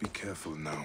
must be careful now.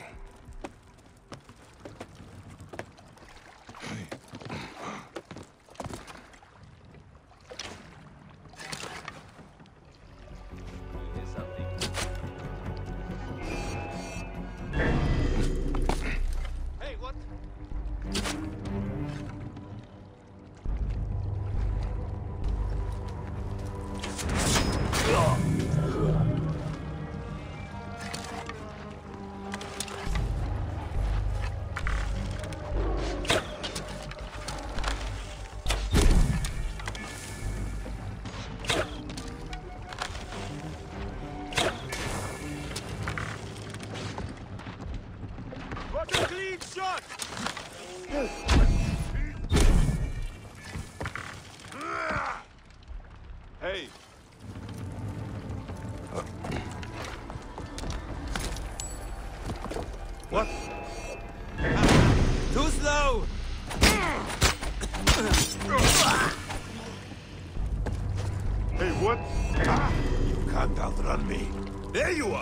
There you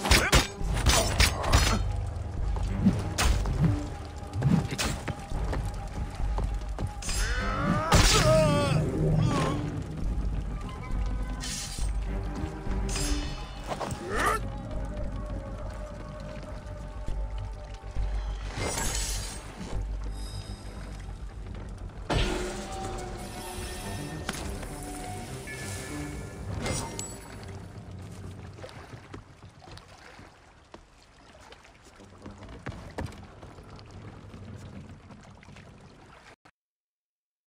are!